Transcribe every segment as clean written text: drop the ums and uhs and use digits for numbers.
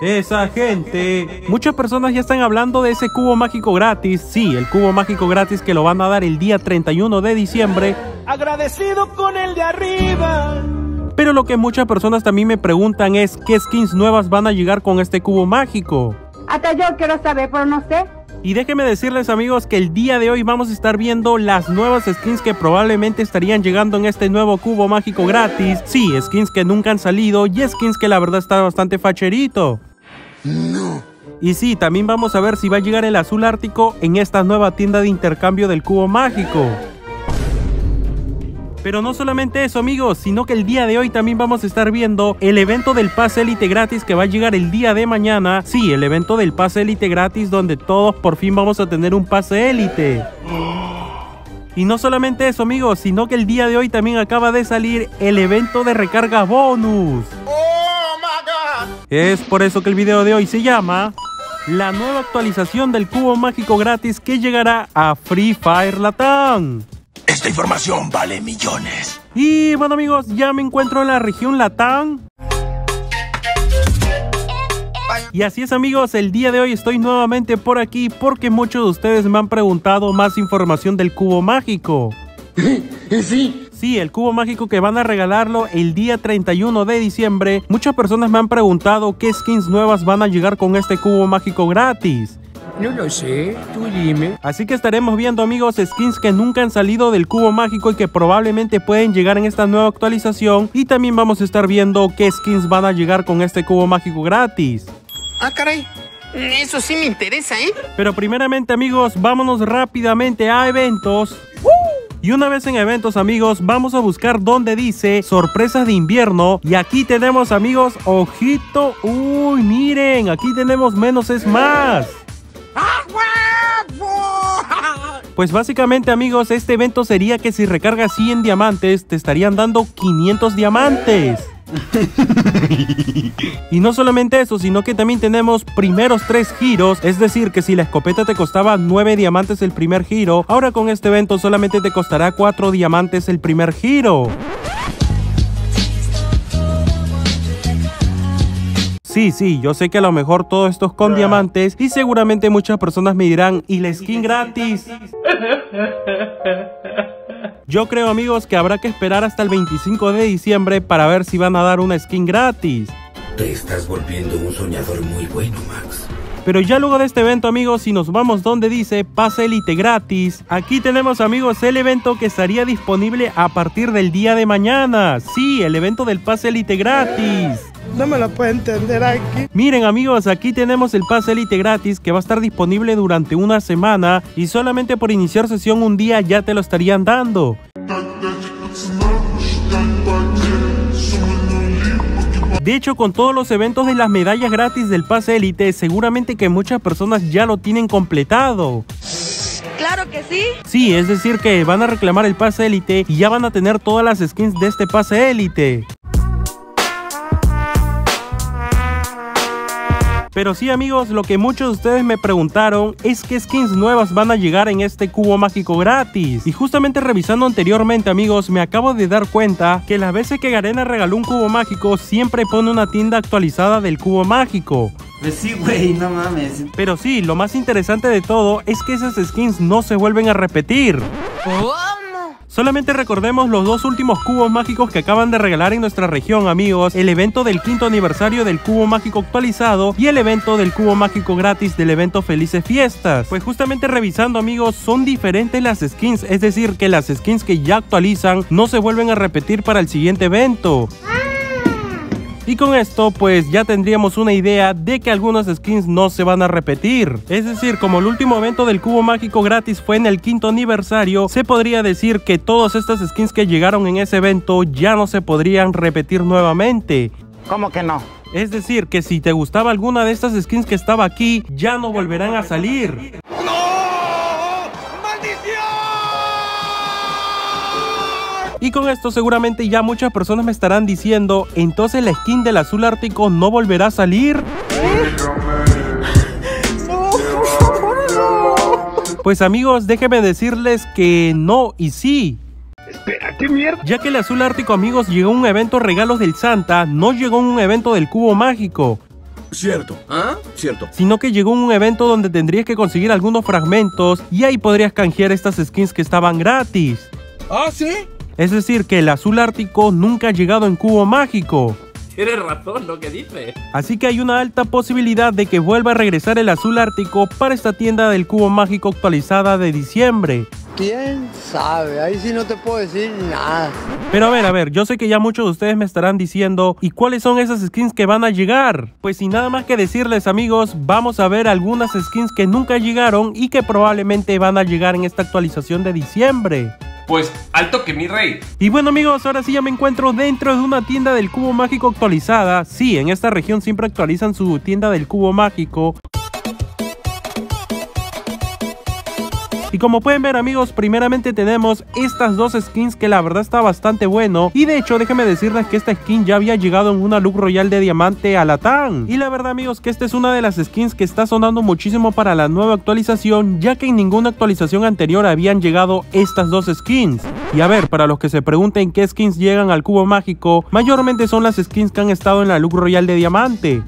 Esa gente, muchas personas ya están hablando de ese cubo mágico gratis. Sí, el cubo mágico gratis que lo van a dar el día 31 de diciembre. Agradecido con el de arriba. Pero lo que muchas personas también me preguntan es ¿qué skins nuevas van a llegar con este cubo mágico? Hasta yo quiero saber, pero no sé. Y déjenme decirles, amigos, que el día de hoy vamos a estar viendo las nuevas skins que probablemente estarían llegando en este nuevo cubo mágico gratis. Sí, skins que nunca han salido y skins que la verdad está bastante facherito. No. Y sí, también vamos a ver si va a llegar el Azul Ártico en esta nueva tienda de intercambio del cubo mágico. Pero no solamente eso, amigos, sino que el día de hoy también vamos a estar viendo el evento del pase élite gratis que va a llegar el día de mañana. Sí, el evento del pase élite gratis donde todos por fin vamos a tener un pase élite. Y no solamente eso, amigos, sino que el día de hoy también acaba de salir el evento de recarga bonus. Oh my God. Es por eso que el video de hoy se llama la nueva actualización del cubo mágico gratis que llegará a Free Fire Latam. Esta información vale millones. Y bueno, amigos, ya me encuentro en la región Latam. Y así es, amigos, el día de hoy estoy nuevamente por aquí porque muchos de ustedes me han preguntado más información del cubo mágico. Sí, el cubo mágico que van a regalarlo el día 31 de diciembre. Muchas personas me han preguntado qué skins nuevas van a llegar con este cubo mágico gratis. No lo sé, tú dime. Así que estaremos viendo, amigos, skins que nunca han salido del cubo mágico y que probablemente pueden llegar en esta nueva actualización. Y también vamos a estar viendo qué skins van a llegar con este cubo mágico gratis. Ah, caray. Eso sí me interesa, ¿eh? Pero primeramente, amigos, vámonos rápidamente a eventos. Y una vez en eventos, amigos, vamos a buscar donde dice sorpresas de invierno. Y aquí tenemos, amigos, ojito. Uy, miren, aquí tenemos menos es más. Pues básicamente, amigos, este evento sería que si recargas 100 diamantes te estarían dando 500 diamantes. Y no solamente eso, sino que también tenemos primeros 3 giros. Es decir, que si la escopeta te costaba 9 diamantes el primer giro, ahora con este evento solamente te costará 4 diamantes el primer giro. Sí, yo sé que a lo mejor todo esto es con diamantes y seguramente muchas personas me dirán, ¿y la skin gratis? Yo creo, amigos, que habrá que esperar hasta el 25 de diciembre para ver si van a dar una skin gratis. Te estás volviendo un soñador muy bueno, Max. Pero ya luego de este evento, amigos, si nos vamos donde dice pase élite gratis, aquí tenemos, amigos, el evento que estaría disponible a partir del día de mañana. Sí, el evento del pase élite gratis. No me lo puedo entender aquí. Miren, amigos, aquí tenemos el pase élite gratis que va a estar disponible durante una semana y solamente por iniciar sesión un día ya te lo estarían dando. De hecho, con todos los eventos de las medallas gratis del pase élite, seguramente que muchas personas ya lo tienen completado. ¡Claro que sí! Sí, es decir que van a reclamar el pase élite y ya van a tener todas las skins de este pase élite. Pero sí, amigos, lo que muchos de ustedes me preguntaron es qué skins nuevas van a llegar en este cubo mágico gratis. Y justamente revisando anteriormente, amigos, me acabo de dar cuenta que las veces que Garena regaló un cubo mágico siempre pone una tienda actualizada del cubo mágico. Pues sí, güey, no mames. Pero sí, lo más interesante de todo es que esas skins no se vuelven a repetir. ¿Oh? Solamente recordemos los dos últimos cubos mágicos que acaban de regalar en nuestra región, amigos. El evento del 5º aniversario del cubo mágico actualizado y el evento del cubo mágico gratis del evento Felices Fiestas. Pues justamente revisando, amigos, son diferentes las skins. Es decir, que las skins que ya actualizan no se vuelven a repetir para el siguiente evento. Y con esto pues ya tendríamos una idea de que algunas skins no se van a repetir. Es decir, como el último evento del cubo mágico gratis fue en el 5º aniversario, se podría decir que todas estas skins que llegaron en ese evento ya no se podrían repetir nuevamente. ¿Cómo que no? Es decir, que si te gustaba alguna de estas skins que estaba aquí, ya no volverán a salir. Y con esto seguramente ya muchas personas me estarán diciendo, ¿entonces la skin del Azul Ártico no volverá a salir? Pues, amigos, déjenme decirles que no y sí. Espera, ¿qué mierda? Ya que el Azul Ártico, amigos, llegó a un evento Regalos del Santa, no llegó a un evento del Cubo Mágico. Cierto. ¿Ah? Cierto. Sino que llegó un evento donde tendrías que conseguir algunos fragmentos y ahí podrías canjear estas skins que estaban gratis. ¿Ah, sí? Es decir, que el Azul Ártico nunca ha llegado en Cubo Mágico. Tienes razón lo que dice. Así que hay una alta posibilidad de que vuelva a regresar el Azul Ártico para esta tienda del Cubo Mágico actualizada de diciembre. ¿Quién sabe? Ahí sí no te puedo decir nada. Pero a ver, yo sé que ya muchos de ustedes me estarán diciendo, ¿y cuáles son esas skins que van a llegar? Pues sin nada más que decirles, amigos, vamos a ver algunas skins que nunca llegaron y que probablemente van a llegar en esta actualización de diciembre. Pues, alto que mi rey. Y bueno, amigos, ahora sí ya me encuentro dentro de una tienda del Cubo Mágico actualizada. Sí, en esta región siempre actualizan su tienda del Cubo Mágico. Y como pueden ver, amigos, primeramente tenemos estas dos skins que la verdad está bastante bueno. Y de hecho, déjenme decirles que esta skin ya había llegado en una Look Royal de diamante a Latam. Y la verdad, amigos, que esta es una de las skins que está sonando muchísimo para la nueva actualización, ya que en ninguna actualización anterior habían llegado estas dos skins. Y a ver, para los que se pregunten qué skins llegan al Cubo Mágico, mayormente son las skins que han estado en la Look Royal de diamante.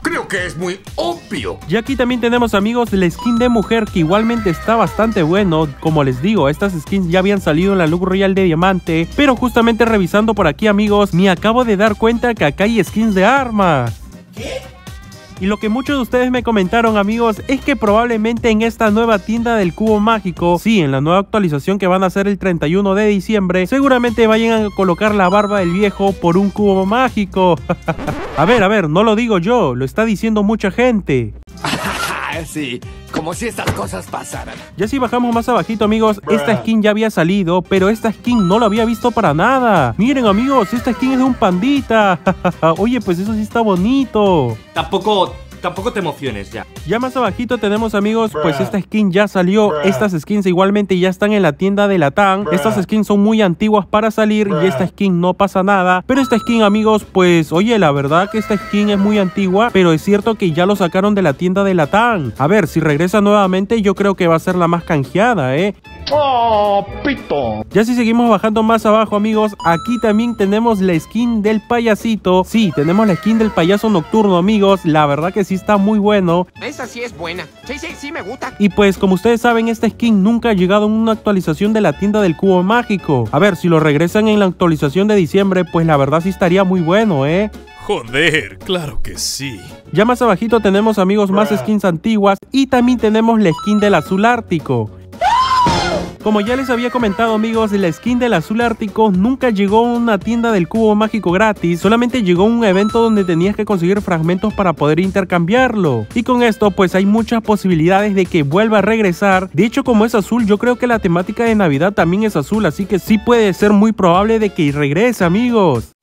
Creo que es muy obvio. Y aquí también tenemos, amigos, la skin de mujer que igualmente está bastante bueno. Como les digo, estas skins ya habían salido en la Look Royal de diamante, pero justamente revisando por aquí, amigos, me acabo de dar cuenta que acá hay skins de armas. ¿Qué? Y lo que muchos de ustedes me comentaron, amigos, es que probablemente en esta nueva tienda del Cubo Mágico, sí, en la nueva actualización que van a hacer el 31 de diciembre, seguramente vayan a colocar la barba del viejo por un cubo mágico. A ver, no lo digo yo, lo está diciendo mucha gente. Sí, como si estas cosas pasaran. Ya si bajamos más abajito, amigos, esta skin ya había salido, pero esta skin no la había visto para nada. Miren, amigos, esta skin es de un pandita. Oye, pues eso sí está bonito. Tampoco te emociones ya. Ya más abajito tenemos, amigos, pues esta skin ya salió. Estas skins igualmente ya están en la tienda de Latam. Estas skins son muy antiguas para salir y esta skin no pasa nada. Pero esta skin, amigos, pues, oye, la verdad que esta skin es muy antigua, pero es cierto que ya lo sacaron de la tienda de Latam. A ver, si regresa nuevamente, yo creo que va a ser la más canjeada, ¿eh? ¡Oh, pito! Ya si seguimos bajando más abajo, amigos, aquí también tenemos la skin del payasito. Sí, tenemos la skin del payaso nocturno, amigos. La verdad que sí está muy bueno. Esa sí es buena. Sí, me gusta. Y pues, como ustedes saben, esta skin nunca ha llegado en una actualización de la tienda del Cubo Mágico. A ver, si lo regresan en la actualización de diciembre, pues la verdad sí estaría muy bueno, ¿eh? Joder, claro que sí. Ya más abajito tenemos, amigos, más skins antiguas y también tenemos la skin del Azul Ártico. Como ya les había comentado, amigos, la skin del Azul Ártico nunca llegó a una tienda del Cubo Mágico gratis, solamente llegó a un evento donde tenías que conseguir fragmentos para poder intercambiarlo. Y con esto, pues hay muchas posibilidades de que vuelva a regresar. De hecho, como es azul, yo creo que la temática de Navidad también es azul, así que sí puede ser muy probable de que regrese, amigos.